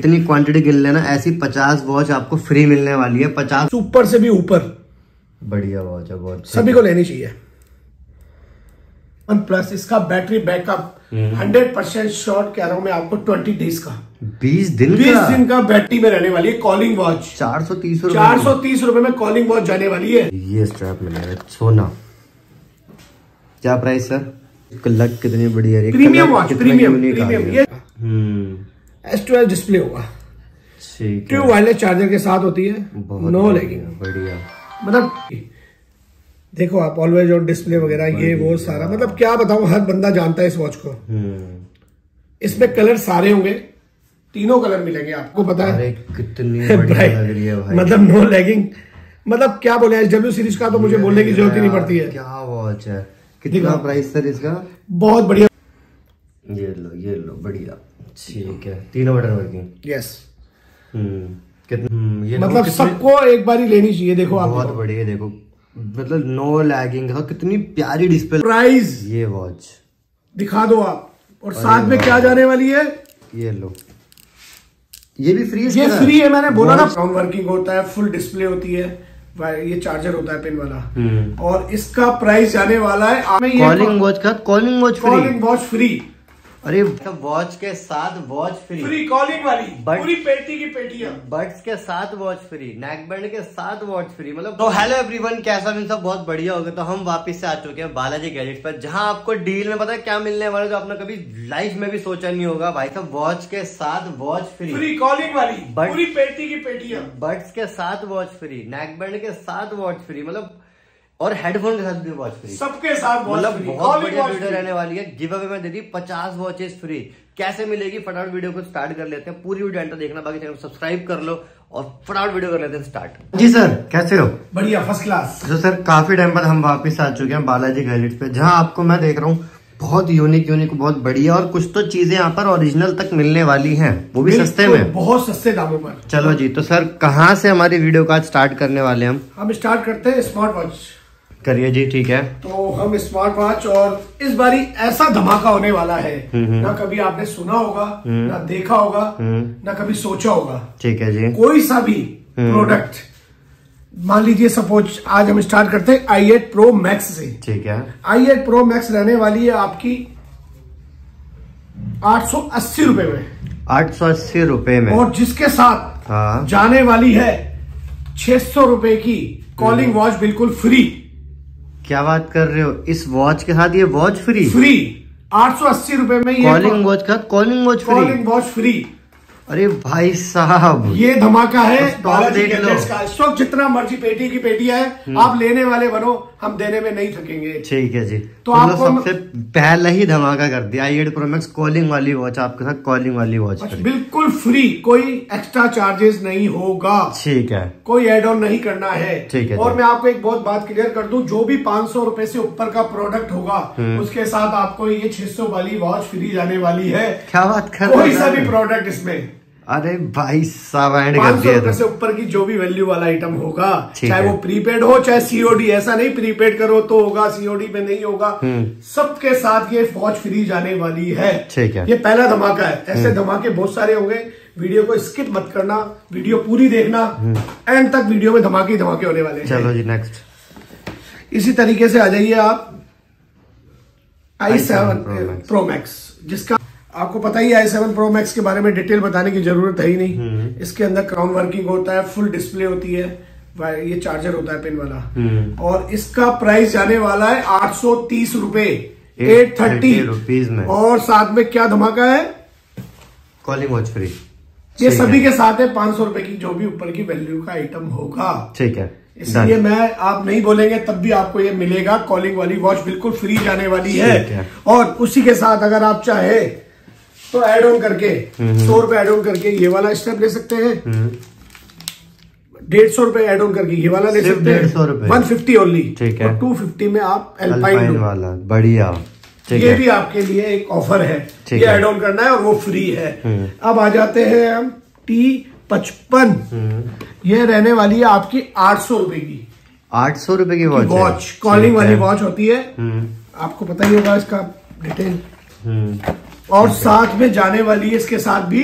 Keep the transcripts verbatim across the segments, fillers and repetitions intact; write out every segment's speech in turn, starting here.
इतनी क्वांटिटी गिन लेना, ऐसी पचास वॉच आपको फ्री मिलने वाली है। पचास ऊपर से भी ऊपर बढ़िया वॉच है, बहुत सभी को लेनी चाहिए। वन प्लस इसका battery backup hundred percent short कह रहा हूँ मैं आपको, ट्वेंटी डेज का बीस दिन बीस दिन का बैटरी में रहने वाली है। कॉलिंग वॉच चार सौ तीस रुपए चार सौ तीस रुपए में कॉलिंग वॉच जाने वाली है। ये स्ट्रैप मिलेगा सोना। क्या प्राइस सर? लग कितनी बढ़िया है, प्रीमियम वॉच, प्रीमियम प्रीमियम ये एस ट्वेल्व डिस्प्ले होगा, ट्रू वायरलेस चार्जर के साथ होती है, नो लैगिंग, बढ़िया। मतलब देखो आप ऑलवेज ऑन डिस्प्ले वगैरह ये वो सारा, मतलब क्या बताऊं, हर बंदा जानता है इस वॉच को। इसमें कलर सारे होंगे, तीनों कलर मिलेंगे आपको, पता है कितनी बढ़िया लग रही है भाई। मतलब नो लैगिंग, मतलब क्या बोले, एसडब्ल्यू सीरीज का तो मुझे बोलने की जरूरत ही नहीं पड़ती है। क्या वॉच है, कितना प्राइस सर इसका? बहुत बढ़िया। ये लो ये लो, बढ़िया, ठीक है। तीनों बटन वर्किंग, यस। हम्म ये मतलब सबको एक बार ही लेनी चाहिए। देखो आप, बहुत बढ़िया, देखो मतलब नो लैगिंग, कितनी प्यारी डिस्प्ले। प्राइस ये वॉच दिखा दो आप, और साथ में क्या जाने वाली है, ये लो, ये भी फ्री है। ये फ्री है, मैंने बोला ना, राउंड वर्किंग होता है, फुल डिस्प्ले होती है, ये चार्जर होता है पिन वाला, और इसका प्राइस जाने वाला है। कॉलिंग वॉच का, calling watch calling watch free. अरे वॉच के साथ वॉच फ्री, फ्री कॉलिंग वाली, पूरी पेटी की पेटियां, बड्स के साथ वॉच फ्री, नेक बैंड के साथ वॉच फ्री। मतलब तो हेलो एवरीवन, कैसा मिल सब बहुत बढ़िया हो गया। तो हम वापस से आ चुके हैं बालाजी गैजेट्स पर, जहां आपको डील में पता है क्या मिलने वाला है, जो आपने कभी लाइफ में भी सोचा नहीं होगा। भाई साहब वॉच के साथ वॉच फ्री, फ्री कॉलिंग वाली, पूरी पेटी की पेटियां, बड्स के साथ वॉच फ्री, नेक बैंड के साथ वॉच फ्री, मतलब और हेडफोन के साथ भी वॉच फ्री, सबके साथ। मतलब बहुत बढ़िया वीडियो रहने वाली है। गिव अवे में दे दी पचास वॉचेस फ्री। कैसे मिलेगी, फटाफट वीडियो को स्टार्ट कर लेते हैं, पूरी वीडियो एंटर देखना, बाकी चैनल सब्सक्राइब कर लो और फटाफट वीडियो कर लेते हैं स्टार्ट। जी सर, कैसे हो? बढ़िया, फर्स्ट क्लास। तो सर काफी टाइम बाद हम वापस आ चुके हैं बालाजी गैजेट्स पे, जहाँ आपको मैं देख रहा हूँ बहुत यूनिक यूनिक, बहुत बढ़िया, और कुछ तो चीजें यहाँ पर ओरिजिनल तक मिलने वाली हैं, वो भी सस्ते में, बहुत सस्ते दामों पर। चलो जी, तो सर कहाँ से हमारी वीडियो का स्टार्ट करने वाले हम? हम स्टार्ट करते हैं स्मार्ट वॉच। करिए जी, ठीक है। तो हम स्मार्ट वॉच, और इस बारी ऐसा धमाका होने वाला है ना कभी आपने सुना होगा, ना देखा होगा, ना कभी सोचा होगा। ठीक है जी। कोई सा भी प्रोडक्ट, मान लीजिए सपोज आज हम स्टार्ट करते हैं आई एट Pro Max से। ठीक है। आई एट Pro Max रहने वाली है आपकी आठ सौ अस्सी रुपए में, आठ सौ अस्सी रुपए में, और जिसके साथ हाँ। जाने वाली है छह सौ रुपए की कॉलिंग वॉच बिल्कुल फ्री। क्या बात कर रहे हो, इस वॉच के साथ ये वॉच फ्री, फ्री आठ सौ अस्सी रुपए में कॉलिंग वॉच के साथ, calling watch calling watch free. अरे भाई साहब ये धमाका है बालाजी गैजेट्स का। इस वक्त जितना मर्जी पेटी की पेटियां है, आप लेने वाले बनो, हम देने में नहीं थकेंगे। ठीक है जी। तो, तो आपको सबसे पहला ही धमाका कर दिया, I eight Pro Max calling वाली वॉच आपके साथ, कॉलिंग वाली वॉच बिल्कुल फ्री, कोई एक्स्ट्रा चार्जेस नहीं होगा। ठीक है, कोई एड ऑन नहीं करना है। ठीक है। और मैं आपको एक बहुत बात क्लियर कर दूं, जो भी पांच सौ रूपये से ऊपर का प्रोडक्ट होगा उसके साथ आपको ये छह सौ वाली वॉच फ्री जाने वाली है। क्या बात कर, कोई सा भी प्रोडक्ट इसमें, अरे भाई साहब से ऊपर की जो भी वैल्यू वाला आइटम होगा, चाहे वो प्रीपेड हो चाहे सीओडी, ऐसा नहीं प्रीपेड करो तो होगा, सीओडी में नहीं होगा, सबके साथ ये वॉच फ्री जाने वाली है। ठीक है। ये पहला धमाका है, ऐसे धमाके बहुत सारे होंगे। वीडियो को स्किप मत करना, वीडियो पूरी देखना, एंड तक वीडियो में धमाके धमाके होने वाले हैं। चलो जी नेक्स्ट। इसी तरीके से आ जाइए आप आई सेवन Pro Max, जिसका आपको पता ही है, आई सेवन Pro Max के बारे में डिटेल बताने की जरूरत है ही नहीं। इसके अंदर क्राउन वर्किंग होता है, फुल डिस्प्ले होती है, ये चार्जर होता है पिन वाला, और इसका प्राइस जाने वाला है आठ सौ तीस रूपए, एट थर्टी रुपीज में, और साथ में क्या धमाका है, कॉलिंग वॉच फ्री। ये सभी के साथ है, पांच सौ रूपये की जो भी ऊपर की वैल्यू का आइटम होगा। ठीक है। इसलिए मैं आप नहीं बोलेंगे तब भी आपको ये मिलेगा, कॉलिंग वाली वॉच बिल्कुल फ्री जाने वाली है। और उसी के साथ अगर आप चाहे तो ऐड ऑन करके सौ रुपए ऐड ऑन करके ये वाला स्टेप ले सकते हैं, डेढ़ सौ रुपए ऐड ऑन करके ये वाला ले सकते हैं, वन फिफ्टी ओनली। ठीक है। टू फिफ्टी में आप एल्पाइन वाला, बढ़िया, ये भी आपके लिए एक ऑफर है, ये ऐड ऑन करना है और वो फ्री है। अब आ जाते हैं हम टी पचपन, ये रहने वाली है आपकी आठ सौ रुपए की, आठ सौ रुपए की वॉच, वॉच कॉलिंग वाली वॉच होती है, आपको पता ही होगा इसका डिटेल, और साथ में जाने वाली है इसके साथ भी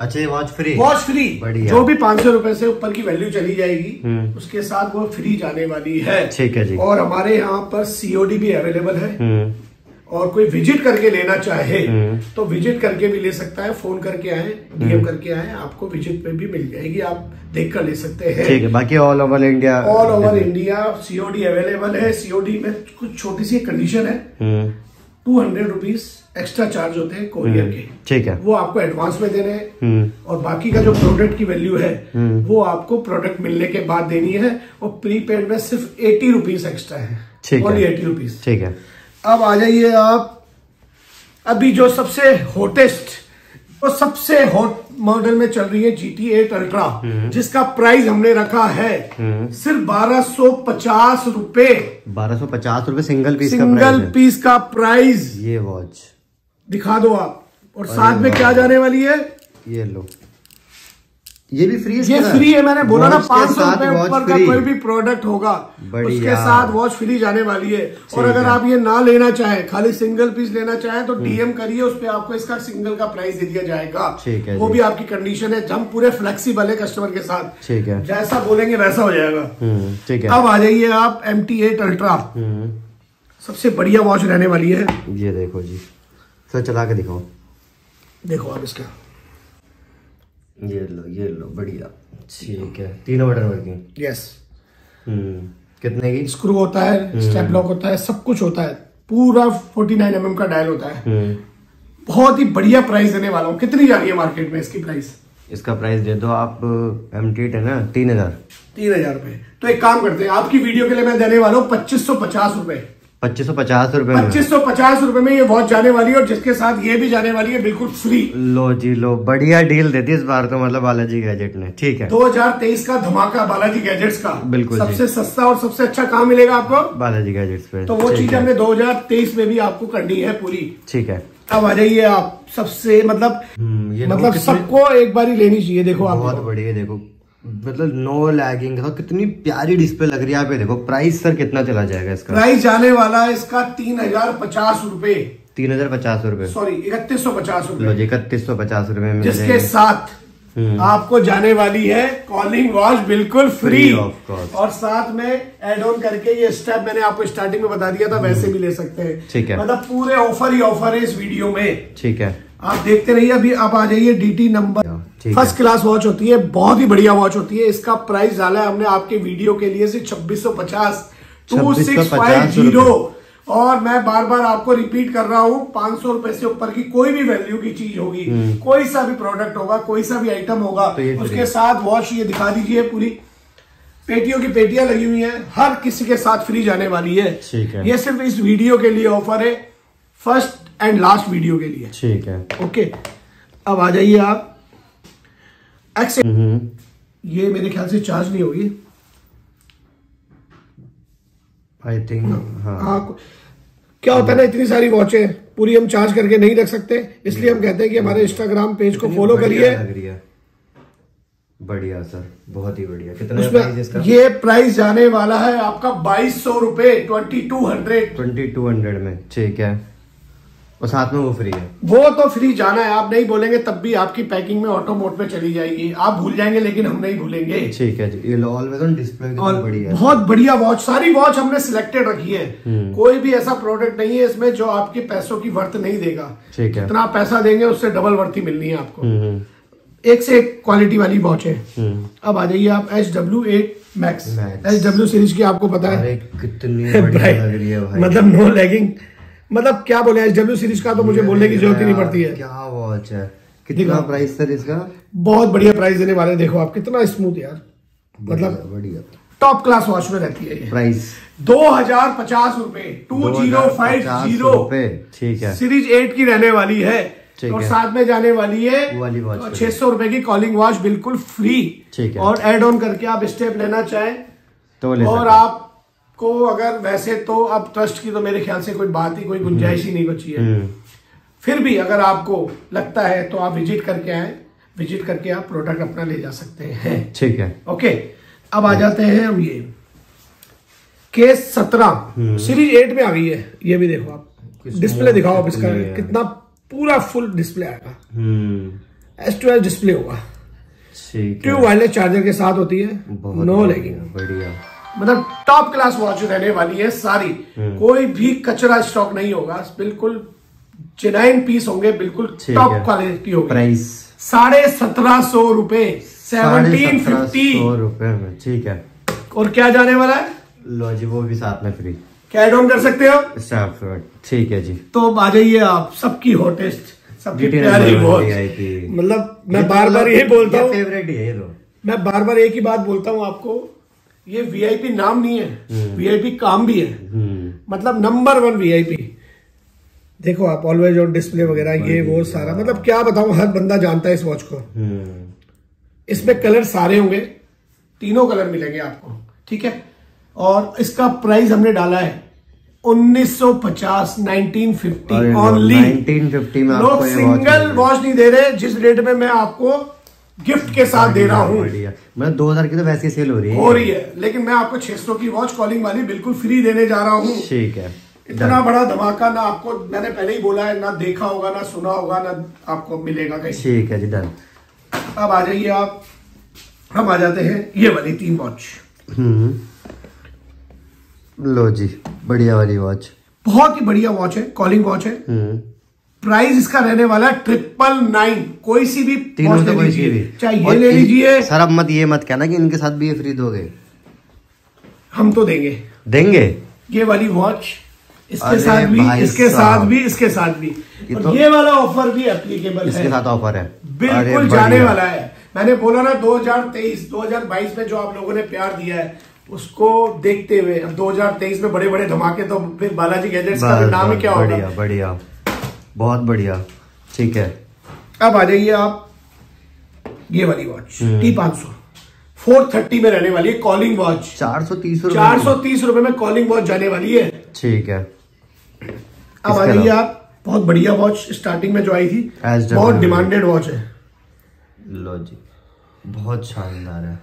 अच्छा वॉच फ्री, वॉच फ्री जो भी पाँच सौ रूपये से ऊपर की वैल्यू चली जाएगी उसके साथ वो फ्री जाने वाली है। ठीक है जी। और हमारे यहाँ पर सीओडी भी अवेलेबल है और कोई विजिट करके लेना चाहे तो विजिट करके भी ले सकता है, फोन करके आए, डीएम करके आए, आपको विजिट पे भी मिल जाएगी, आप देख कर ले सकते हैं। ठीक है। बाकी all over India, all over India COD available है। सीओडी में कुछ छोटी सी कंडीशन है, two hundred rupees extra charge होते हैं कोरियर के। ठीक है। वो आपको एडवांस में देने हैं और बाकी का जो प्रोडक्ट की वैल्यू है वो आपको प्रोडक्ट मिलने के बाद देनी है। और प्रीपेड में सिर्फ एटी रुपीज एक्स्ट्रा है, एटी रुपीज। ठीक है। अब आ जाइए आप अभी जो सबसे हॉटेस्ट और सबसे हॉट मॉडल में चल रही है जी टी एट अल्ट्रा, जिसका प्राइस हमने रखा है सिर्फ बारह सौ पचास रूपए। बारह सौ पचास रूपए सिंगल पीस, सिंगल पीस का प्राइस। ये वॉच दिखा दो आप। और साथ में क्या जाने वाली है, ये लो, ये भी फ्री है। ये फ्री है, मैंने बोला ना, पांच सौ रुपए ऊपर का कोई भी प्रोडक्ट होगा उसके साथ वॉच फ्री जाने वाली है। और अगर आप ये ना लेना चाहे, खाली सिंगल पीस लेना चाहे तो डीएम करिए, उस पर आपको इसका सिंगल का प्राइस दे दिया जाएगा। ठीक है। वो भी आपकी कंडीशन है, हम पूरे फ्लेक्सीबल है कस्टमर के साथ। ठीक है। जैसा बोलेंगे वैसा हो जाएगा। ठीक है। अब आ जाइए आप एम टी एट अल्ट्रा, सबसे बढ़िया वॉच रहने वाली है। ये देखो जी, सर चला के दिखाओ। देखो आप इसका, ये लो, ये लो, बढ़िया। ठीक है। तीनों बटन वर्किंग। यस। हम्म। कितने की? स्क्रू होता है, स्टेप लॉक होता है, सब कुछ होता है, पूरा फोर्टी नाइन एम एम का डायल होता है। बहुत ही बढ़िया प्राइस देने वाला हूँ। कितनी जा रही है मार्केट में इसकी प्राइस? इसका प्राइस दे दो आप, एम टी एट है ना, तीन हजार तीन हजार रुपए। तो एक काम करते हैं, आपकी वीडियो के लिए मैं देने वाला हूँ पच्चीस सौ पचास रुपए पच्चीस सौ पचास रूपए पच्चीस सौ पचास रूपए में ये वॉच जाने वाली है और जिसके साथ ये भी जाने वाली है बिल्कुल फ्री। लो जी लो, बढ़िया डील देती है इस बार तो, मतलब बालाजी गैजेट ने। ठीक है। दो हज़ार तेईस का धमाका बालाजी गैजेट्स का, बिल्कुल सबसे सस्ता और सबसे अच्छा काम मिलेगा आपको बालाजी गैजेट्स पे। तो वो चीज हमने दो हज़ार तेईस में भी आपको करनी है पूरी। ठीक है। अब आ जाइए आप सबसे, मतलब मतलब सबको एक बार ही लेनी चाहिए। देखो आप, बहुत बढ़िया, देखो मतलब नो लैगिंग, कितनी प्यारी डिस्प्ले लग रही है। आप ये देखो प्राइस सर कितना चला जाएगा इसका? प्राइस जाने वाला है इसका तीन हजार पचास रूपए तीन हजार पचास रूपए सॉरी इकतीस सौ पचास रूपए इकतीस सौ पचास रूपए में, जिसके साथ आपको जाने वाली है कॉलिंग वॉच बिल्कुल फ्री, और साथ में एड ऑन करके ये स्टेप मैंने आपको स्टार्टिंग में बता दिया था, वैसे भी ले सकते हैं। ठीक है। मतलब पूरे ऑफर ही ऑफर है इस वीडियो में। ठीक है, आप देखते रहिए। अभी आप आ जाइए DT number, first class watch होती है, बहुत ही बढ़िया वॉच होती है। इसका प्राइस डाला है हमने आपके वीडियो के लिए से छब्बीस सौ पचास टू सिक्स फाइव जीरो। और मैं बार बार आपको रिपीट कर रहा हूँ, पांच सौ रूपये से ऊपर की कोई भी वैल्यू की चीज होगी, कोई सा भी प्रोडक्ट होगा, कोई सा भी आइटम होगा, तो उसके साथ वॉच। ये दिखा दीजिए, पूरी पेटियों की पेटियां लगी हुई है, हर किसी के साथ फ्री जाने वाली है। ठीक है। ये सिर्फ इस वीडियो के लिए ऑफर है, फर्स्ट एंड लास्ट वीडियो के लिए। ठीक है। ओके। अब आ जाइए आप एक्स, ये मेरे ख्याल से चार्ज नहीं होगी, आई थिंक। हाँ, हाँ। क्या होता है ना, इतनी सारी वॉचें पूरी हम चार्ज करके नहीं रख सकते, इसलिए हम कहते हैं कि हमारे इंस्टाग्राम पेज को फॉलो करिए। बढ़िया सर, बहुत ही बढ़िया। कितना प्राइस इसका? ये प्राइस जाने वाला है आपका बाईस सौ रूपये twenty two hundred twenty two hundred में। ठीक है। और साथ में वो फ्री है। वो तो फ्री जाना है, आप नहीं बोलेंगे तब भी आपकी पैकिंग में ऑटो मोड पे चली जाएगी। आप भूल जाएंगे लेकिन हम नहीं भूलेंगे। ठीक है। ये ऑलवेज ऑन डिस्प्ले की बढ़िया, बहुत बढ़िया वॉच। सारी वॉच हमने सिलेक्टेड रखी है, कोई भी ऐसा प्रोडक्ट नहीं है इसमें जो आपके पैसों की वर्थ नहीं देगा। ठीक है। जितना आप पैसा देंगे उससे डबल वर्थी मिलनी है आपको। एक से एक क्वालिटी वाली वॉच है। अब आ जाइए आप S W eight max. S W series की आपको पता है कितनी बढ़िया लग रही है, मतलब नो लैगिंग, मतलब क्या बोले, एस डब्ल्यू सीरीज का तो मुझे बोलने की जरूरत ही नहीं पड़ती है। क्या वॉच है, कितना प्राइस सर इसका? बहुत बढ़िया प्राइस देने वाले। देखो आप कितना स्मूथ यार, मतलब बढ़िया टॉप क्लास वॉच में रहती है। प्राइस दो हजार पचास रूपए टू जीरो फाइव जीरो। ठीक है। सीरीज एट की रहने वाली है और साथ में जाने वाली है छह सौ रूपये की कॉलिंग वॉच बिल्कुल फ्री। ठीक है। और एड ऑन करके आप स्टेप लेना चाहें तो, और आप को अगर वैसे तो अब ट्रस्ट की तो मेरे ख्याल से कोई बात ही, कोई गुंजाइश ही नहीं बची है, फिर भी अगर आपको लगता है तो आप विजिट करके आए, विजिट करके आप प्रोडक्ट अपना ले जा सकते हैं। ठीक है। ओके। अब आ जाते हैं हम ये केस सत्रह सीरीज एट में आ गई है। ये भी देखो आप, डिस्प्ले दिखाओ आप इसका, कितना पूरा फुल डिस्प्ले आएगा। एस ट्वेल्व डिस्प्ले होगा, ट्रू वायरलेस चार्जर के साथ होती है, नो लैगिंग, बढ़िया, मतलब टॉप क्लास वॉच रहने वाली है सारी, कोई भी कचरा स्टॉक नहीं होगा, बिल्कुल जेन्युइन पीस होंगे, बिल्कुल टॉप क्वालिटी होगी। प्राइस साढ़े सत्रह सौ रुपए, सेवनटीन फिफ्टी रुपए में, ठीक है। और क्या जाने वाला है? लो जी वो भी साथ में फ्री, कैड ऑन कर सकते हो, ठीक है जी। तो आ जाइए आप, सबकी हॉटेस्ट, सबकी प्यारी वॉच, मतलब मैं बार बार यही बोलता हूँ, फेवरेट है ये दो, मैं बार बार एक ही बात बोलता हूँ आपको, ये वीआईपी नाम नहीं है, वीआईपी काम भी है, मतलब नंबर वन वीआईपी। देखो आप ऑलवेज ऑन डिस्प्ले वगैरह ये वो सारा, मतलब क्या बताऊं, हर बंदा जानता है इस वॉच को। इसमें कलर सारे होंगे, तीनों कलर मिलेंगे आपको, ठीक है। और इसका प्राइस हमने डाला है उन्नीस सौ पचास, nineteen fifty only, nineteen fifty में आपको ये सिंगल वॉच नहीं दे रहे जिस रेट में मैं आपको गिफ्ट के साथ दे रहा हूँ। मतलब दो हज़ार की तो वैसे सेल हो रही है हो रही है लेकिन मैं आपको छह सौ की वॉच कॉलिंग वाली बिल्कुल फ्री देने जा रहा हूँ, ठीक है। इतना बड़ा धमाका ना आपको मैंने पहले ही बोला है, ना देखा होगा, ना सुना होगा, ना आपको मिलेगा कहीं, ठीक है जी, डन। अब आ जाइए आप, हम आ जाते हैं ये वाली तीन वॉच। लो जी बढ़िया वाली वॉच, बहुत ही बढ़िया वॉच है, कॉलिंग वॉच है। प्राइस इसका रहने वाला ट्रिपल नाइन, कोई सी भी तीनों तो कोई सी भी चाहे ये ले लीजिए। सर अब मत ये मत कहना कि इनके साथ भी ये फ्री दोगे, हम तो देंगे देंगे ये वाली वॉच, इसके साथ भी, इसके साथ भी, इसके साथ भी, और ये वाला ऑफर भी एप्लीकेबल है, इसके साथ ऑफर है, बिल्कुल जाने वाला है। मैंने बोला ना दो हज़ार तेईस, दो हज़ार बाईस में जो आप लोगों ने प्यार दिया है उसको देखते हुए अब दो हज़ार तेईस में बड़े बड़े धमाके, तो फिर बालाजी गैजेट्स का नाम ही क्या होगा। बढ़िया बढ़िया, बहुत बढ़िया, ठीक है। अब आ जाइए आप ये वाली वॉच टी पाँच सौ, फोर थर्टी में रहने वाली है, कॉलिंग वॉच, चार सौ तीस रुपए चार सौ तीस रुपए में कॉलिंग वॉच जाने वाली है, ठीक है। अब आ जाइए आप, बहुत बढ़िया वॉच, स्टार्टिंग में जो आई थी बहुत डिमांडेड वॉच है। लो जी बहुत शानदार है,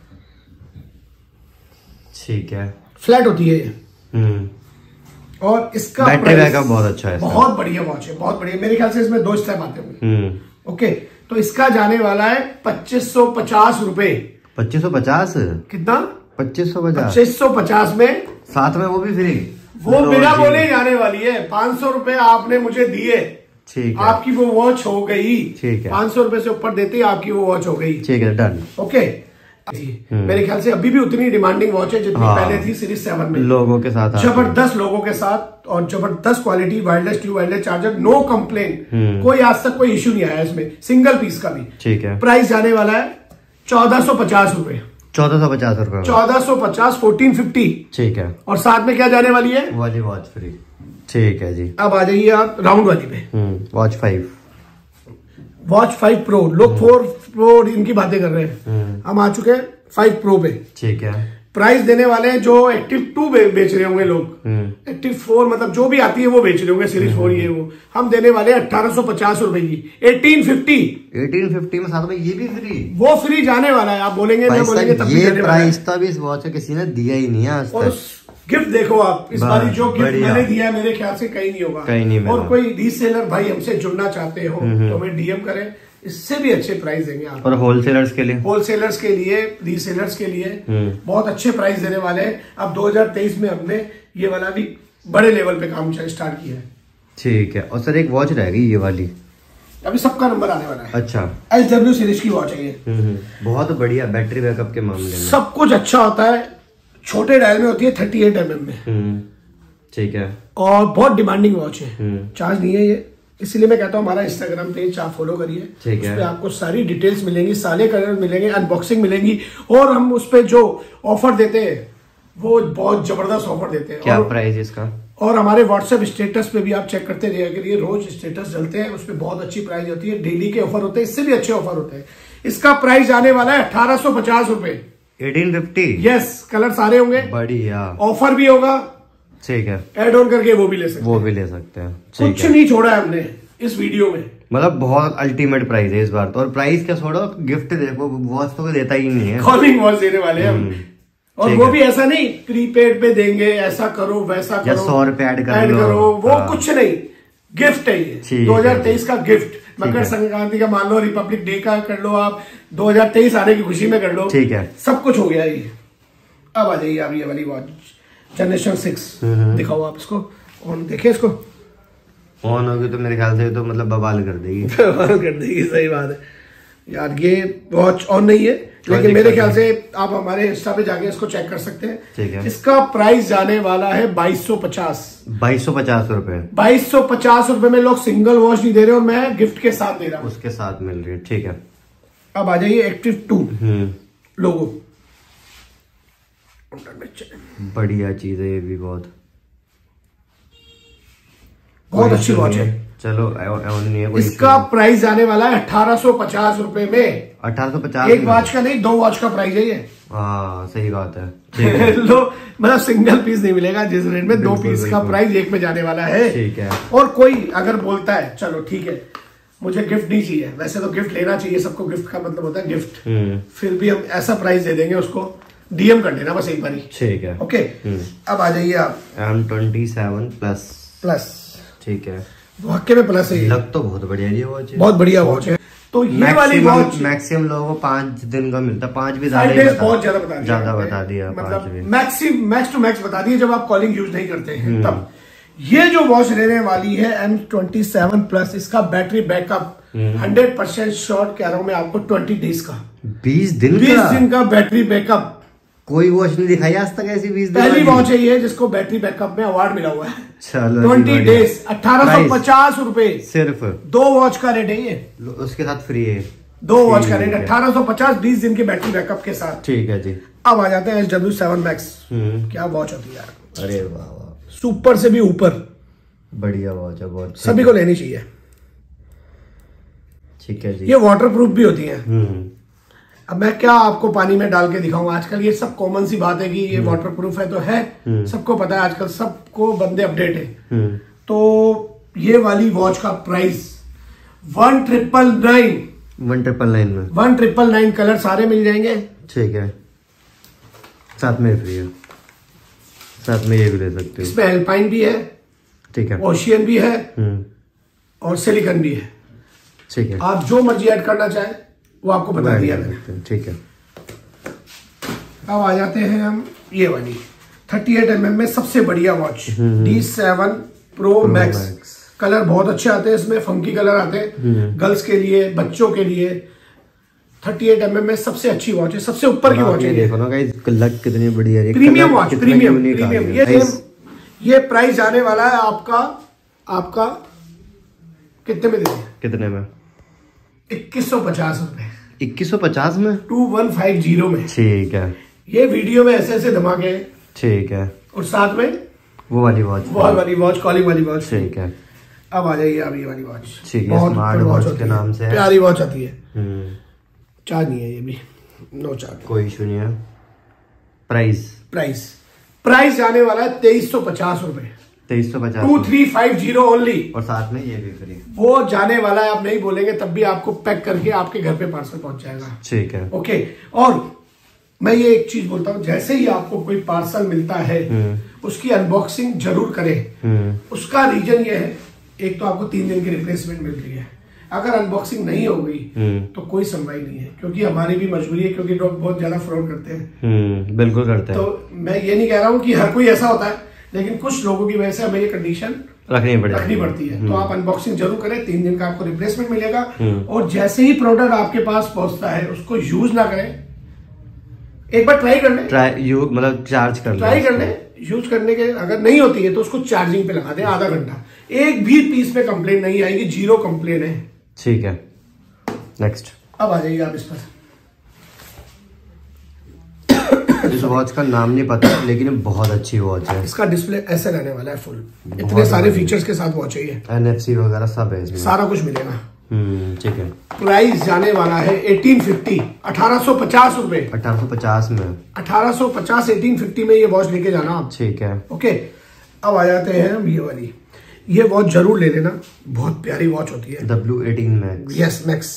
ठीक है, फ्लैट होती है हम्म, और इसका बैटरी बैकअप बहुत अच्छा है, बहुत बढ़िया वॉच है, बहुत बढ़िया। मेरे ख्याल से इसमें दो स्टेप आते होंगे, ओके। तो इसका जाने वाला है पच्चीस सौ पचास रुपए, पच्चीस सौ पचास कितना पच्चीस सौ पचास पच्चीस सौ पचास में साथ में वो भी फ्री, वो बिना बोले जाने वाली है। पाँच सौ रुपए आपने मुझे दिए, ठीक है, आपकी वो वॉच हो गई, ठीक है। पाँच सौ रुपए से ऊपर देते ही आपकी वो वॉच हो गई, ठीक है, डन, ओके। मेरे ख्याल से अभी भी उतनी डिमांडिंग वॉच है जितनी हाँ। पहले थी सीरीज सेवन में, लोगों के साथ, जबरदस्त लोगों के साथ, और जबरदस्त quality, wireless true wireless charger, no complain, कोई आज तक कोई इश्यू नहीं आया इसमें सिंगल पीस का भी, ठीक है। प्राइस जाने वाला है चौदह सौ पचास रुपए चौदह सौ पचास रुपए चौदह सौ पचास फोर्टीन फिफ्टी ठीक है। और साथ में क्या जाने वाली है? वाली वॉच फ्री, ठीक है जी। अब आ जाइए आप राउंड वाली पे, watch five, watch five pro, लोग फोर प्रो इनकी बातें कर रहे हैं, हम आ चुके हैं फाइव प्रो पे, ठीक है। प्राइस देने वाले हैं जो एक्टिव टू बेच रहे होंगे लोग, एक्टिव फोर मतलब जो भी आती है वो बेच रहे होंगे, सीरीज फोर ये वो, हम देने वाले हैं अठारह सौ पचास रुपए की, एटीन फिफ्टी एटीन फिफ्टी में साथ में ये भी फ्री, वो फ्री जाने वाला है। आप बोलेंगे मैं बोलेंगे तब ये प्राइस था भी इस वॉच किसी ने दिया ही नहीं आज तक। गिफ्ट देखो आप, इस बार जो गिफ्ट मैंने दिया है मेरे ख्याल से कहीं नहीं होगा, कहीं नहीं। और कोई रीसेलर भाई हमसे जुड़ना चाहते हो तो हमें डीएम करें, इससे भी अच्छे प्राइस देंगे आप। और होलसेलर्स के लिए, होलसेलर्स के लिए, रीसेलर्स के लिए बहुत अच्छे प्राइस देने वाले हैं। अब दो हज़ार तेईस में हमने ये वाला भी बड़े लेवल पे काम स्टार्ट किया है, ठीक है। और सर एक वॉच रहेगी ये वाली, अभी सबका नंबर आने वाला है, अच्छा, एस डब्ल्यू सीरीज की वॉच है ये, बहुत बढ़िया, बैटरी बैकअप के मामले में सब कुछ अच्छा होता है, छोटे डायल में होती है अड़तीस एम एम में, ठीक है। और बहुत डिमांडिंग वॉच है, चार्ज नहीं है ये, इसलिए मैं कहता हूँ हमारा इंस्टाग्राम पेज आप फॉलो करिए, ठीक है, आपको सारी डिटेल्स मिलेंगी, सारे कलर मिलेंगे, अनबॉक्सिंग मिलेंगी, और हम उस पर जो ऑफर देते हैं वो बहुत जबरदस्त ऑफर देते हैं। क्या प्राइस इसका? और हमारे व्हाट्सएप स्टेटस पे भी आप चेक करते रहिए, अगर ये रोज स्टेटस चलते हैं उसमें बहुत अच्छी प्राइस होती है, डेली के ऑफर होते हैं, इससे भी अच्छे ऑफर होते हैं। इसका प्राइस आने वाला है अठारह सौ पचास रुपए अठारह सौ पचास, यस, कलर सारे होंगे, बढ़िया, ऑफर भी होगा, ठीक है, एड ऑन करके वो भी ले सकते, वो भी ले सकते हैं, कुछ है। नहीं छोड़ा है हमने इस वीडियो में, मतलब बहुत अल्टीमेट प्राइस है इस बार तो। और प्राइस क्या छोड़ो, गिफ्ट देखो, वॉच तो देता ही नहीं है, कॉलिंग वॉच देने वाले हैं हम, और वो भी ऐसा नहीं प्रीपेड पे देंगे, ऐसा करो वैसा करो, सौ रुपए ऐड करो, वो कुछ नहीं, गिफ्ट है ये दो हज़ार तेईस का गिफ्ट। मकर संक्रांति का मान लो, रिपब्लिक डे का कर लो, आप दो हज़ार तेईस आने की खुशी में कर लो, ठीक है, सब कुछ हो गया ये। अब आ जाइए आप ये वाली वॉच जनरेशन सिक्स, दिखाओ आप इसको, ऑन देखे इसको, ऑन होगी तो मेरे ख्याल से तो मतलब बवाल कर देगी बवाल कर देगी। सही बात है यार, ये वॉच ऑन नहीं है लेकिन मेरे ख्याल से आप हमारे इंस्टा पे जाके इसको चेक कर सकते हैं, ठीक है। इसका प्राइस जाने वाला है बाईस सौ पचास, बाईस सौ पचास रुपए बाईस सौ पचास रुपए में लोग सिंगल वॉच नहीं दे रहे, और मैं गिफ्ट के साथ दे रहा हूँ, उसके साथ मिल रही है, ठीक है। अब आ जाइए एक्टिव टू लोगो, बढ़िया चीज है ये भी, बहुत बहुत अच्छी वॉच है। चलो नहीं है कोई, इसका प्राइस जाने वाला है अठारह सौ पचास रूपए में, अठारह सौ पचास, एक वॉच का नहीं, दो वॉच का प्राइस है ये। हाँ सही बात है, ठीक है। लो मतलब सिंगल पीस नहीं मिलेगा जिस रेट में, दो पीस का प्राइस एक में जाने वाला है, ठीक है। और कोई अगर बोलता है चलो ठीक है मुझे गिफ्ट नहीं चाहिए, वैसे तो गिफ्ट लेना चाहिए सबको, गिफ्ट का मतलब होता है गिफ्ट, फिर भी हम ऐसा प्राइस दे देंगे उसको, डीएम कर देना बस एक बार, ठीक है ओके। अब आ जाइए आप M twenty seven plus plus, ठीक है, वाकई में प्लस है, लग तो बहुत बढ़िया है ये वॉच, बहुत बढ़िया वॉच है। तो ये वाली वॉच मैक्सिमम लोगों को पांच दिन का मिलता है, पांच भी ज्यादा बहुत ज्यादा बता दिया, ज्यादा बता दिया मतलब मैक्सिम मैक्स टू मैक्स बता दिए, जब आप कॉलिंग यूज नहीं करते हैं तब। ये जो वॉच लेने वाली है एम ट्वेंटी सेवन प्लस, इसका battery backup hundred percent short कह रहा हूँ मैं आपको, ट्वेंटी डेज का, बीस दिन बीस दिन का बैटरी बैकअप, कोई वॉच नहीं दिखाई आज तक ऐसी, बीस दिन पहली वॉच है ये जिसको बैटरी बैकअप में अवार्ड मिला हुआ है। ट्वेंटी डेज अठारह सौ पचास रूपए, सिर्फ दो वॉच का रेट है ये, उसके साथ फ्री है, दो वॉच का रेट अठारह सौ पचास, बीस दिन के बैटरी बैकअप के साथ, ठीक है जी। अब आ जाते हैं एस डब्ल्यू सेवन मैक्स, क्या वॉच होती है यार, अरे वाह वाह, सुपर से भी ऊपर बढ़िया वॉच है, बहुत सभी को लेनी चाहिए, ठीक है जी। ये वाटर प्रूफ भी होती है, अब मैं क्या आपको पानी में डाल के दिखाऊं, आजकल ये सब कॉमन सी बात है कि ये वाटरप्रूफ है तो है, सबको पता है, आजकल सबको बंदे अपडेट है। तो ये वाली वॉच का price one triple nine one triple nine में वन ट्रिपल नाइन कलर सारे मिल जाएंगे, ठीक है, साथ में फ्री है, साथ में ये भी ले सकते हो, इसमें एल्पाइन भी है, ठीक है, ओशियन भी है और सिलिकन भी है, ठीक है, आप जो मर्जी ऐड करना चाहें वो आपको बता दिया मैंने, ठीक है। अब आ जाते हैं हम ये वाली थर्टी एट एम एम में सबसे बढ़िया watch D seven pro max, colour बहुत अच्छे आते हैं इसमें, फंकी कलर आते हैं, गर्ल्स के लिए, बच्चों के लिए, थर्टी एट एम एम में सबसे अच्छी वॉच है, सबसे ऊपर की वॉच है, देखो ना गाइस लग कितनी बढ़िया है, प्रीमियम वॉच, प्रीमियम प्रीमियम। ये ये प्राइस आने वाला है आपका आपका कितने में दे कितने में इक्कीस सौ पचास रूपए इक्कीस सौ पचास में टू वन फाइव जीरो में, ठीक है। ये वीडियो में ऐसे ऐसे धमाके हैं, ठीक है, और साथ में वो वाली वॉच वॉल वाली वॉच कॉलिंग वाली वॉच, ठीक है। अब आ जाइए आप ये वाली वॉच, ठीक है, स्मार्ट वॉच के नाम से प्यारी वॉच आती है, चार्ज नहीं है ये भी, नो चार्ज, कोई इशू नहीं है। प्राइस प्राइस प्राइस आने वाला है तेईस सौ पचास रूपए तेईस सौ पचास, two three five zero only, और साथ में ये भी फ्री। वो जाने वाला है, आप नहीं बोलेंगे तब भी आपको पैक करके आपके घर पे पार्सल पहुंच जाएगा, ठीक है ओके। और मैं ये एक चीज बोलता हूँ, जैसे ही आपको कोई पार्सल मिलता है उसकी अनबॉक्सिंग जरूर करें, उसका रीजन ये है, एक तो आपको तीन दिन की रिप्लेसमेंट मिल रही है, अगर अनबॉक्सिंग नहीं हो गई तो कोई सुनवाई नहीं है, क्योंकि हमारी भी मजबूरी है, क्योंकि लोग बहुत ज्यादा फ्रॉड करते हैं, बिल्कुल करते हैं। तो मैं ये नहीं कह रहा हूँ कि हर कोई ऐसा होता है, लेकिन कुछ लोगों की वजह से हमें ये कंडीशन रखनी पड़ती रखनी पड़ती है। तो आप अनबॉक्सिंग जरूर करें, तीन दिन का आपको रिप्लेसमेंट मिलेगा, और जैसे ही प्रोडक्ट आपके पास पहुंचता है उसको यूज ना करें, एक बार ट्राई कर लें, ट्राई यूज मतलब चार्ज कर लें, ट्राई कर लें, यूज करने के अगर नहीं होती है तो उसको चार्जिंग पे लगा दें आधा घंटा, एक भी पीस में कंप्लेन नहीं आएगी, जीरो कंप्लेन है, ठीक है। नेक्स्ट अब आ जाइए आप इस पर, इस वॉच का नाम नहीं पता लेकिन बहुत अच्छी वॉच है, इसका डिस्प्ले ऐसे रहने वाला है फुल, इतने सारे फीचर्स के साथ वॉच है ये, एनएफसी वगैरह सब है इसमें, सारा कुछ मिलेगा, हम्म ठीक है। प्राइस जाने वाला है अठारह सौ पचास अठारह सौ पचास रुपए अठारह सौ पचास में अठारह सौ पचास अठारह सौ पचास में ये वॉच लेके जाना आप, ठीक है ओके। अब आ जाते हैं हम ये वाली, ये वॉच जरूर ले लेना, बहुत प्यारी वॉच होती है S W eight max, yes max,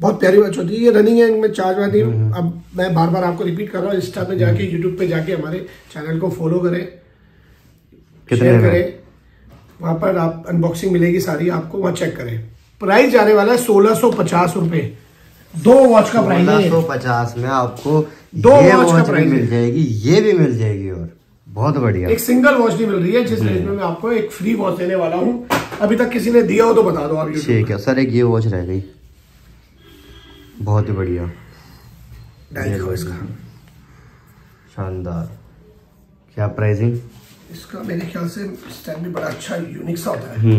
बहुत प्यारी वॉच होती है ये, रनिंग है इनमें, चार्ज वाली। अब मैं बार बार आपको रिपीट कर रहा हूँ, इंस्टा पे जाके यूट्यूब पे जाके हमारे चैनल को फॉलो करें, शेयर करें, वहाँ पर आप अनबॉक्सिंग मिलेगी सारी आपको, वहाँ चेक करें। प्राइस जाने वाला है सोलह सौ पचास रूपए। दो वॉच का प्राइस सोलह सौ पचास में आपको दो वॉच का प्राइस मिल जाएगी, ये भी मिल जाएगी और बहुत बढ़िया एक सिंगल वॉच नहीं मिल रही है, जिस रेट में मैं आपको एक फ्री वॉच देने वाला हूँ। अभी तक किसी ने दिया हो तो बता दो आप। ठीक है सर, एक ये वॉच रह गई, बहुत ही बढ़िया, शानदार। क्या प्राइसिंग इसका? मेरे ख्याल से स्टैंड भी बड़ा अच्छा यूनिक सा होता है।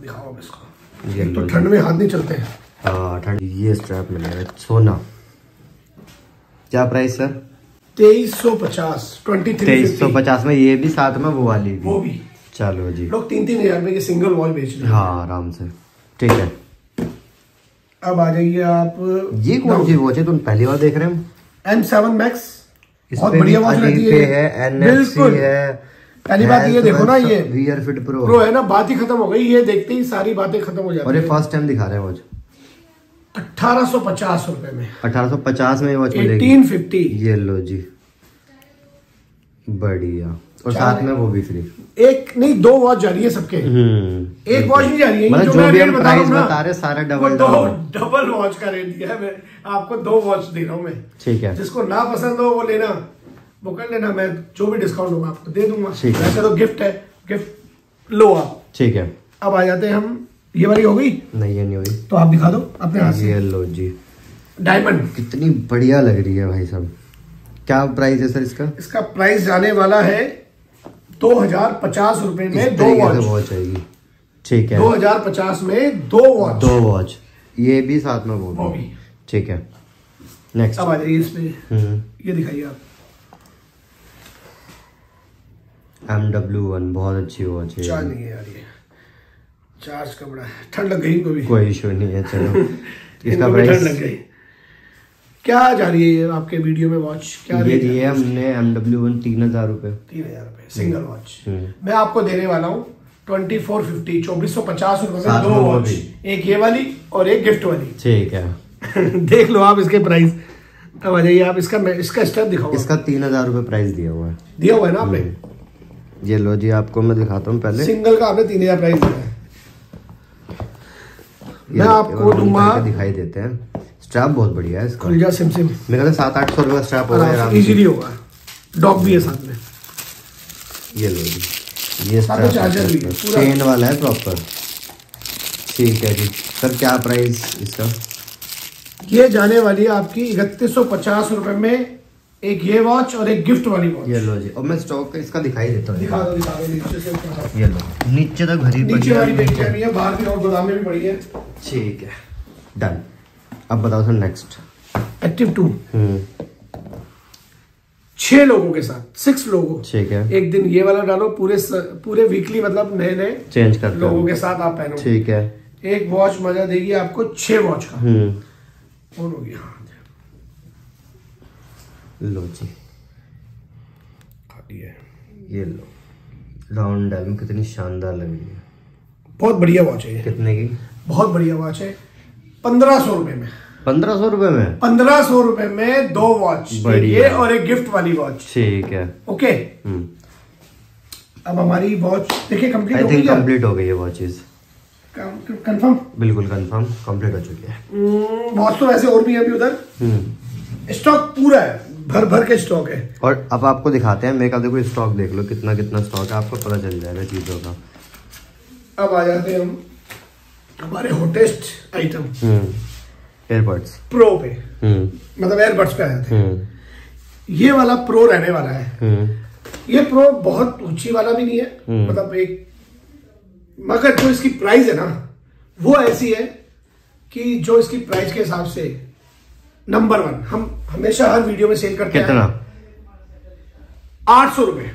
दिखाओ इसको। ये तो ठंड में हाथ नहीं चलते हैं। हाँ ठंड। ये स्ट्रैप मिलेगा सोना। क्या प्राइस सर? तेईस सौ पचास ट्वेंटी थ्री तेईस सौ पचास में ये भी, साथ में वो वाली भी। वो भी। चलो जी, लोग तीन तीन हजार में ये सिंगल वॉच बेच रहे हैं। हाँ आराम से। ठीक है अब आ जाइए आप। ये कौन सी वॉच है तुम पहली बार देख रहे हो? एम सेवन Max, बहुत बढ़िया वॉच रहती है, है एनएफसी है। पहली बात ये देखो ना, ये रियर फिट प्रो प्रो है ना, बात ही खत्म हो गई। ये देखते ही सारी बातें खत्म हो जाती है। और ये फर्स्ट टाइम दिखा रहे हैं वॉच अठारह सौ पचास रूपए में, अठारह सौ पचास में वॉच मिलेगी अठारह सौ पचास। ये लो जी बढ़िया, और साथ में वो भी फ्री। एक नहीं दो वॉच जा रही है सबके, एक वॉच नहीं जा रही है। मतलब जो भी हम प्राइस बता रहे सारा डबल डबल वॉच का रेट दिया है। मैं आपको दो वॉच दे रहा हूँ मैं। ठीक है, जिसको ना पसंद हो वो लेना, वो कर लेना, मैं जो भी डिस्काउंट होगा आपको दे दूंगा। वैसे तो गिफ्ट है, गिफ्ट लो आप। ठीक है अब आ जाते हैं हम। ये वाली हो गई नहीं, ये नहीं हुई तो आप दिखा दो अपने हाथ से। लो जी डायमंड, कितनी बढ़िया लग रही है भाई साहब। क्या प्राइस है सर इसका? इसका प्राइस जाने वाला है दो हजार पचास रूपए में दो वॉच आएगी। ठीक है, दो हजार पचास में दो वॉच दो वॉच ये भी साथ में वो भी। ठीक है नेक्स्ट अब आ जाइए इसमें। ये दिखाइए आप एम डब्ल्यू वन, बहुत अच्छी वॉच है। चार्ज नहीं है यार, ये चार्ज का बड़ा ठंड लग गई। कोई कोई इशू नहीं है, चलो इसका प्राइस लग गई। क्या जा रही है ये आपके वीडियो में वॉच? क्या ये दी है हमने एम डब्ल्यू वन तीन हजार रुपए तीन हजार रुपए सिंगल वॉच। मैं आपको देने वाला हूँ ट्वेंटी फोर फिफ्टी चौबीस सौ पचास रुपए में दो वॉच, एक ये वाली और एक गिफ्ट वाली। ठीक है देख लो आप इसके प्राइस। अब आ जाइए आप इसका इसका स्टेप दिखाओ। इसका तीन हजार रुपए प्राइस दिया हुआ है, दिया हुआ है ना आपने। ये लो जी आपको मैं दिखाता हूँ, पहले सिंगल का आपने तीन हजार प्राइस दिया है। मैं आपको दूंगा, दिखाई देते हैं। स्ट्रैप बहुत बढ़िया है इसका, खुलजा सिम सिम। मेरे ख्याल से सात आठ सौ रुपये का स्ट्रैप होगा आराम से, इजीली होगा। डॉक भी है साथ में। ये लो जी, ये साथ चार्जर भी है, चेन वाला है प्रॉपर। ठीक है जी सर, क्या प्राइस इसका? ये जाने वाली है आपकी इकतीस सौ पचास रुपये में, एक ये वॉच और एक गिफ्ट वाली वॉच। ये लो जी, और मैं स्टॉक इसका दिखाई देता हूँ। ये लो नीचे तक भरी पड़ी है, बाहर भी और गोदाम में भी पड़ी है। ठीक है डन, अब बताओ सर नेक्स्ट। एक्टिव टू छह लोगों के साथ, सिक्स लोगों। ठीक है, एक दिन ये वाला डालो, पूरे पूरे वीकली मतलब नए नए चेंज करते लोगों के साथ आप पहनो। ठीक है, एक वॉच मजा देगी आपको छह वॉच का। कौन हो गया? लो जी ये लो राउंड डायल में, कितनी शानदार लग रही है। बहुत बढ़िया वॉच है। कितने की? बहुत बढ़िया वॉच है, पंद्रह सौ रुपए में पंद्रह सौ रुपए में पंद्रह सौ रुपए में दो वॉच, ये और एक गिफ्ट वाली वॉच। ठीक है ओके, अब हमारी वॉच देखिए कंप्लीट हो गई। कंप्लीट हो गई है वॉचेस, कंफर्म बिल्कुल कंफर्म कंप्लीट हो चुकी है। वॉच तो वैसे और भी है अभी उधर, स्टॉक पूरा है, भर भर के स्टॉक है। और अब आपको दिखाते हैं, मेरे ख्याल से कोई स्टॉक देख लो कितना कितना स्टॉक है, आपको पता चल जाएगा चीजों का। अब आ जाते हैं हम हमारे हॉटेस्ट आइटम एयरबड्स प्रो पे, मतलब एयरबड्स पे आए थे। ये वाला प्रो रहने वाला है, ये प्रो बहुत ऊंची वाला भी नहीं है मतलब एक, मगर जो इसकी प्राइस है ना वो ऐसी है कि जो इसकी प्राइस के हिसाब से नंबर वन। हम हमेशा हर वीडियो में सेल करते हैं। कितना? आठ सौ रुपए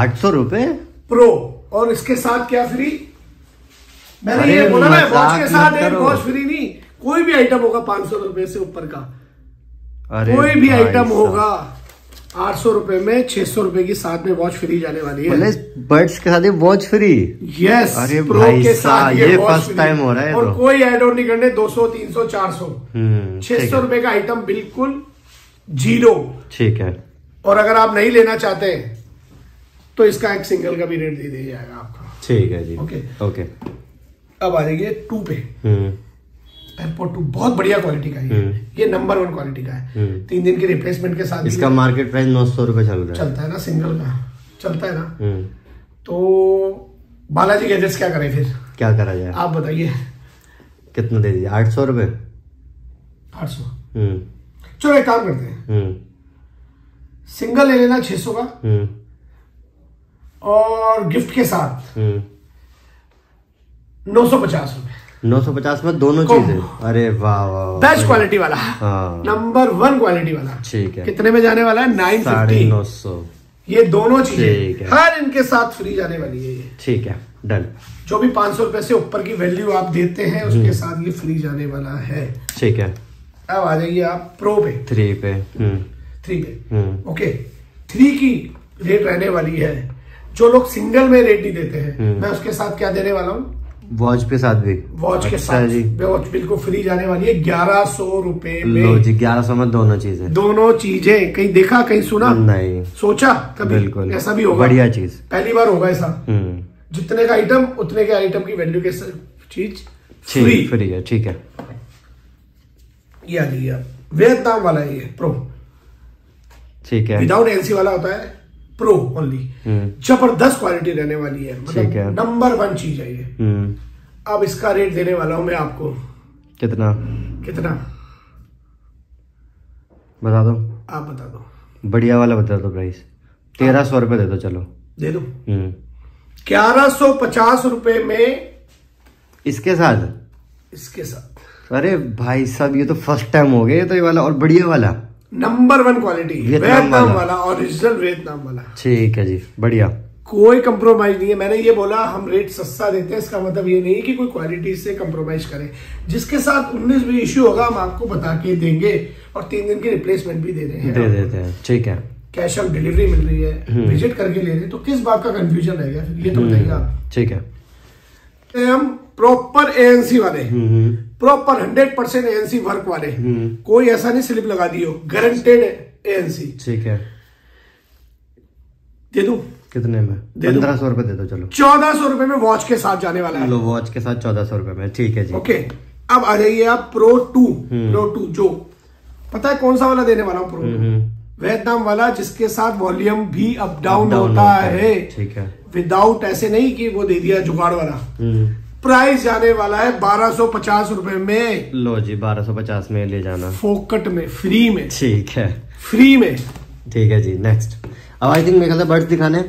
आठ सौ रुपए प्रो, और इसके साथ क्या फ्री? मैंने ये बोला ना, वॉच के साथ एक वॉच फ्री नहीं। कोई भी आइटम होगा पांच सौ रुपए से ऊपर का, कोई भी आइटम होगा आठ सौ रुपए में, छह सौ रुपए की साथ में वॉच फ्री जाने वाली है। बड्स के साथ वॉच फ्री, यस प्रो के साथ ये फर्स्ट टाइम हो रहा है। और कोई एड ऑन नहीं करने, दो सौ तीन सौ चार सौ छह सौ रुपए का आइटम बिल्कुल जीरो। ठीक है, और अगर आप नहीं लेना चाहते तो इसका एक सिंगल का भी रेट दे दिया जाएगा आपका। ठीक है जी ओके ओके। अब आ जाइए टू पे, एयरपोर्ट टू बहुत बढ़िया क्वालिटी का है, ये नंबर वन क्वालिटी का है, तीन दिन के रिप्लेसमेंट के साथ। इसका मार्केट प्राइस नौ सौ रुपए चल रहा है, चलता है ना, सिंगल का चलता है ना। तो बालाजी गैजेट्स क्या करें फिर, क्या करा जाए आप बताइए, कितना दे दिया? आठ सौ रुपये, आठ सौ। चलो एक काम करते हैं, सिंगल ले लेना छह सौ का, और गिफ्ट के साथ नौ सौ पचास रुपए। नौ सौ पचास में दोनों चीजें, अरे वाह वाह, बेस्ट क्वालिटी वाला, नंबर वन क्वालिटी वाला। ठीक है, कितने में जाने वाला है? नाइन फिफ्टी, नौ सौ, ये दोनों चीजें हर इनके साथ फ्री जाने वाली है। ठीक है, डन। जो भी पाँच सौ रुपए से ऊपर की वैल्यू आप देते हैं उसके साथ ये फ्री जाने वाला है। ठीक है, अब आ जाइए आप प्रो पे, थ्री पे, थ्री पे। ओके, थ्री की रेट रहने वाली है, जो लोग सिंगल में रेट नहीं देते हैं, मैं उसके साथ क्या देने वाला हूँ? वॉच के साथ भी, वॉच के साथ जी, वॉच बिल्कुल फ्री जाने वाली है ग्यारह सौ रूपये में। जी ग्यारह सौ में दोनों चीजें, दोनों चीजें। कहीं देखा, कहीं सुना नहीं, सोचा कभी बिल्कुल ऐसा भी होगा? बढ़िया चीज, पहली बार होगा ऐसा। जितने का आइटम उतने के आइटम की वैल्यू के चीज फ्री फ्री है। ठीक है, ये आ जाइए आप, वियतनाम वाला है ये प्रो। ठीक है, विदाउट एनसी वाला होता है प्रो ओनली। जबरदस्त क्वालिटी रहने वाली है, मतलब नंबर वन चीज है ये। अब इसका रेट देने वाला हूं मैं आपको, कितना कितना बता दो आप, बता दो बढ़िया वाला बता दो प्राइस। तेरह सौ रुपए दे दो, चलो दे दो। ग्यारह सौ पचास रुपए में इसके साथ, इसके साथ। अरे भाई साहब, ये तो फर्स्ट टाइम हो गया ये तो, ये वाला और बढ़िया वाला, नंबर वन क्वालिटी, वियतनाम वाला, ओरिजिनल वियतनाम वाला। ठीक है जी, बढ़िया, कोई कंप्रोमाइज नहीं है। मैंने ये बोला हम रेट सस्ता देते हैं, इसका मतलब ये नहीं कि कोई क्वालिटी से कंप्रोमाइज करें। जिसके साथ उन्नीस भी इश्यू होगा हम आपको बता के देंगे, और तीन दिन की रिप्लेसमेंट भी दे रहे हैं, दे देते हैं। ठीक है, कैश ऑन डिलीवरी मिल रही है, विजिट करके ले रहे हैं, तो किस बात का कंफ्यूजन रहेगा फिर, ये तो बताइए आप। ठीक है, हम प्रॉपर एएनसी वाले, proper hundred percent ANC work वाले, कोई ऐसा नहीं स्लिप लगा दी हो, गारंटेड एएनसी। ठीक है, दे दूं कितने में? पंद्रह सौ रुपए दे दो, चलो चौदह सौ रुपए में वॉच के साथ जाने वाला है। लो, वॉच के साथ चौदह सौ रुपए में। ठीक है जी, ओके। अब आ जाइए आप प्रो टू। प्रो टू जो पता है कौन सा वाला देने वाला हूँ, प्रो वियतनाम वाला, जिसके साथ वॉल्यूम भी अप डाउन होता है। ठीक है, विदाउट, ऐसे नहीं कि वो दे दिया जुगाड़ वाला। प्राइस जाने वाला है बारह सौ पचास रूपये में। लो जी, बारह सौ पचास में ले जाना, फोकट में, फ्री में। ठीक है, फ्री में। ठीक है जी, नेक्स्ट। अब आई थिंक मेरे बर्ड्स दिखाने,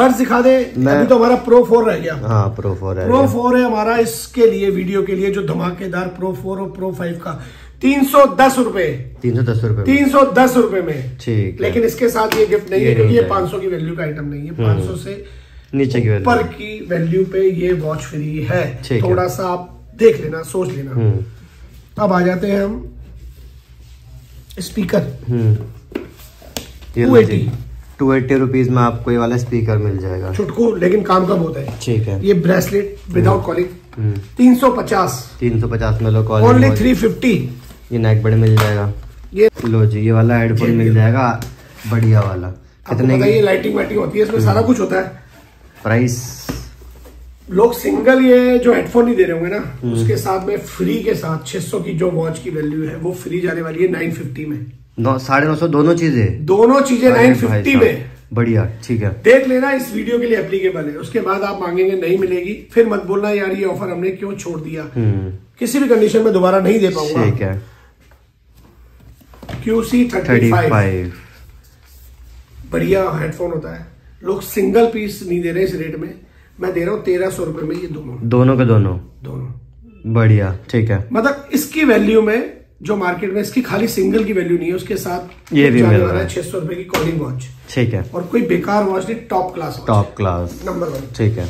बर्ड्स दिखा दे। अभी तो हमारा प्रो फोर रह गया। हाँ, प्रो फोर है, प्रो फोर है हमारा, इसके लिए वीडियो के लिए जो धमाकेदार प्रो फोर और प्रो फाइव का तीन सौ दस रूपये तीन सौ दस रूपये तीन सौ दस रूपये में। ठीक, लेकिन इसके साथ ये गिफ्ट नहीं है, क्योंकि ये पाँच सौ की वैल्यू का आइटम नहीं है। पाँच सौ से नीचे की ऊपर की वैल्यू पे ये वॉच फ्री है। थोड़ा सा आप देख लेना, सोच लेना। अब आ जाते हैं हम स्पीकर। टू एटी रुपीस में आपको ये वाला स्पीकर मिल जाएगा, चुटकू, लेकिन काम कब होता है। ठीक है, ये ब्रेसलेट विदाउट कॉलिंग तीन सौ पचास तीन सौ पचास में लो, कॉलिंग ओनली थ्री फिफ्टी। ये नेक बड मिल जाएगा, ये लो जी। ये वाला हेडफोन मिल जाएगा, बढ़िया वाला। कितने का? ये लाइटिंग वाइटिंग होती है इसमें, सारा कुछ होता है। प्राइस लोग सिंगल ये जो हेडफोन नहीं दे रहे होंगे ना, उसके साथ में फ्री के साथ छह सौ की जो वॉच की वैल्यू है वो फ्री जाने वाली है नौ सौ पचास में। नौ साढ़े नौ सौ दोनों चीजें, दोनों चीजें नौ सौ पचास में, बढ़िया। ठीक है, देख लेना, इस वीडियो के लिए एप्लीकेबल है। उसके बाद आप मांगेंगे नहीं मिलेगी, फिर मत बोलना यार ये ऑफर हमने क्यों छोड़ दिया, किसी भी कंडीशन में दोबारा नहीं दे पाऊंगा। ठीक है, क्यूसी थर्टी फाइव, बढ़िया हेडफोन होता है। लोग सिंगल पीस नहीं दे रहे इस रेट में, मैं दे रहा हूँ तेरह सौ रुपए में ये दोनों, दोनों के दोनों, दोनों बढ़िया। ठीक है, मतलब इसकी वैल्यू में जो मार्केट में इसकी खाली सिंगल की वैल्यू नहीं है, उसके साथ ये भी मिल रहा है छह सौ रुपए की कॉलिंग वॉच। ठीक है, और कोई बेकार वॉच नहीं, top class, top class, number one. ठीक है,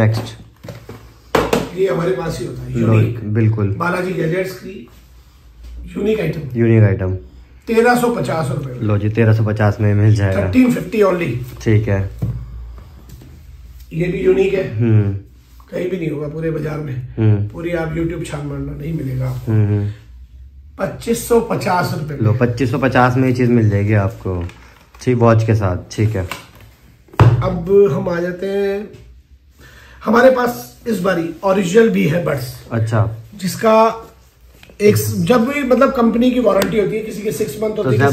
नेक्स्ट। ये हमारे पास ही होता है, यूनिक, बिल्कुल बालाजी गैजेट्स की यूनिक आइटम, यूनिक आइटम तेरह सौ पचास रुपए। लो जी, तेरह सौ पचास में मिल जाएगा, थर्टीन फिफ्टी ओनली। ठीक है, ये भी यूनिक है, कहीं भी नहीं होगा पूरे बाजार में, पूरी आप यूट्यूब छान मारना नहीं मिलेगा। पच्चीस सौ पचास रुपए, लो पच्चीस सौ पचास में ये चीज मिल जाएगी आपको, ठीक, वॉच के साथ। ठीक है, अब हम आ जाते हैं हमारे पास इस बारी ओरिजिनल भी है बड्स, अच्छा, जिसका एक जब भी मतलब कंपनी की वारंटी होती है, किसी के सिक्स मंथ होती है,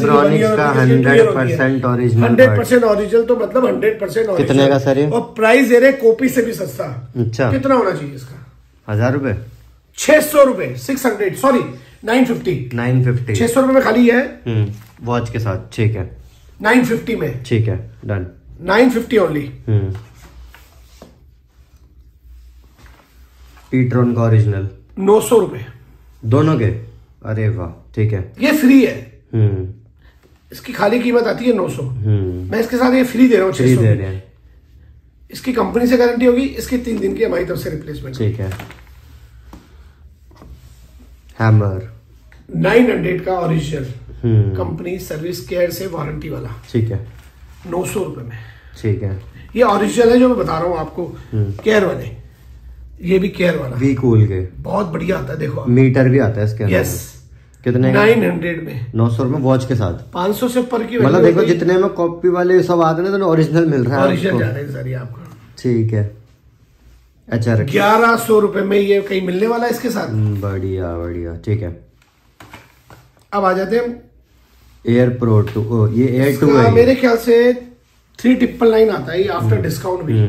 hundred percent original, hundred percent original, तो मतलब हंड्रेड परसेंट कितने का सर? और प्राइस दे रहे कॉपी से भी सस्ता। अच्छा, कितना होना चाहिए इसका? हजार रुपए, छह सौ रुपए, six hundred sorry nine fifty nine fifty छह सौ रुपए में खाली है वॉच के साथ, ठीक है, नाइन फिफ्टी में, ठीक है, done, nine fifty only. PTron का ओरिजिनल नौ सौ रुपए दोनों के, अरे वाह, ठीक है, ये फ्री है, हम्म, इसकी खाली कीमत आती है नौ सौ, मैं इसके साथ ये फ्री दे रहा हूँ, छह सौ दे रहे हैं। इसकी कंपनी से गारंटी होगी, इसकी तीन दिन की हमारी तरफ से रिप्लेसमेंट, ठीक है। हैमर नौ सौ का ओरिजिनल, कंपनी सर्विस केयर से वारंटी वाला, ठीक है, नौ सौ रुपए में, ठीक है। ये ओरिजिनल है जो मैं बता रहा हूँ आपको, केयर वाले, ये भी केयर वाला वी कूल के, बहुत बढ़िया आता है, देखो मीटर भी आता है इसके अंदर। यस, कितने? नाइन हंड्रेड में, नौ सौ में वॉच के साथ, पाँच सौ से ऊपर की, मतलब देखो जितने में कॉपी वाले सब आते हैं तो ओरिजिनल मिल रहा है, ओरिजिनल जा रहा है सर ये आपका, ठीक है। अच्छा, ग्यारह सौ रुपए में ये कहीं मिलने वाला है इसके साथ, बढ़िया बढ़िया, ठीक है। अब आ जाते हैं एयर प्रो टू, ये एयर टू है मेरे ख्याल से, थ्री ट्रिपल नाइन आता है आफ्टर डिस्काउंट भी,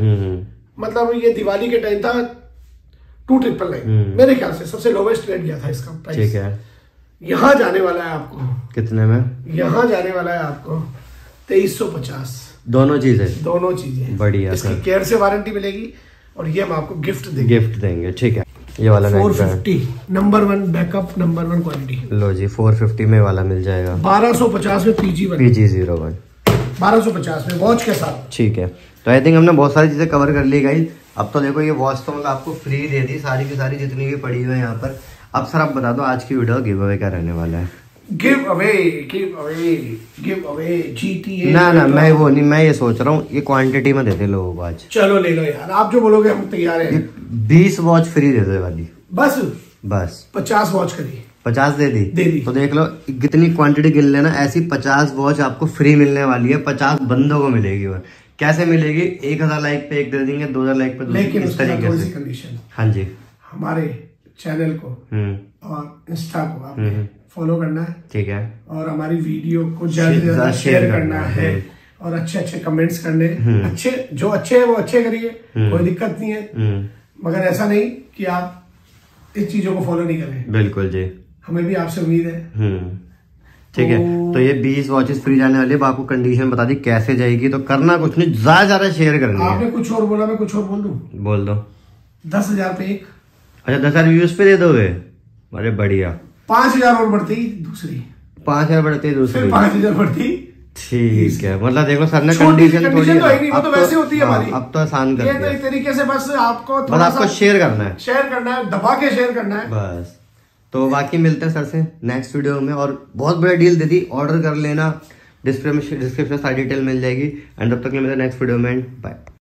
मतलब ये दिवाली के टाइम था, टू ट्रिपल नाइन मेरे ख्याल से सबसे लोवेस्ट रेट गया था इसका प्राइस, ठीक है। यहाँ जाने वाला है आपको कितने में? यहाँ जाने वाला है आपको तेईस सौ पचास, दोनों चीजें, दोनों चीजें बढ़िया, इसकी केयर से वारंटी मिलेगी और ये हम आपको गिफ्ट देंगे, गिफ्ट देंगे, ठीक है। ये वाला four fifty, number one backup, number one quality, लो जी, फोर फिफ्टी में वाला मिल जाएगा, बारह सौ पचास में पीजी पीजी जीरो वन, बारह सौ पचास में वॉच के साथ, ठीक है। तो आई थिंक हमने बहुत सारी चीजें कवर कर ली गई। अब तो देखो ये वॉच तो मतलब आपको फ्री दे दी, सारी की सारी जितनी भी पड़ी हुई है यहाँ पर। अब सर आप बता दो आज की वीडियो गिव अवे क्या रहने वाला है? Give away, give away, give away GTA ना ना, मैं वो नहीं, मैं ये सोच रहा हूँ ये क्वांटिटी में देते लोगों को आज। चलो ले लो यार, आप जो बोलोगे हम तैयार है। बीस वॉच फ्री देते वाली, बस बस पचास वॉच करिए, पचास दे दी दे दी तो देख लो कितनी क्वांटिटी गिन लेना। ऐसी पचास वॉच आपको फ्री मिलने वाली है, पचास बंदों को मिलेगी। और कैसे मिलेगी? एक हजार लाइक पे एक दे देंगे, दो हजार लाइक पे दो, लेकिन इस तरीके से कंडीशन। हाँ जी, हमारे चैनल को और इंस्टा को आपको फॉलो करना है, ठीक है, और हमारी वीडियो को ज्यादा से ज्यादा शेयर करना है और अच्छे अच्छे कमेंट्स करने, अच्छे जो अच्छे है वो अच्छे करिए, कोई दिक्कत नहीं है, मगर ऐसा नहीं कि आप इस चीजों को फॉलो नहीं करें। बिल्कुल जी, हमें भी आपसे उम्मीद है, ठीक है। तो ये बीस वॉचेस फ्री जाने वाली है, आपको कंडीशन बता दी कैसे जाएगी, तो करना कुछ नहीं, ज्यादा ज्यादा शेयर करनी है। आपने कुछ और बोला, मैं कुछ और बोल दूं? बोल दो। दस हजार पे एक, अच्छा दस हजार व्यूज पे दे दोगे, अरे बढ़िया। पांच हजार और बढ़ती दूसरी, पांच हजार बढ़ती दूसरी, पांच हजार बढ़ती, ठीक है। मतलब देखो सर ने कंडीशन थोड़ी है, अब तो आसान कर दिया एक तरीके से, बस आपको आपको शेयर करना है, शेयर करना है, दबा के शेयर करना है बस। तो बाकी मिलते हैं सर से नेक्स्ट वीडियो में, और बहुत बढ़िया डील दे दी, ऑर्डर कर लेना, डिस्क्रिप्शन में सारी डिटेल मिल जाएगी। एंड तब तक के लिए मिलते हैं नेक्स्ट वीडियो में, बाय।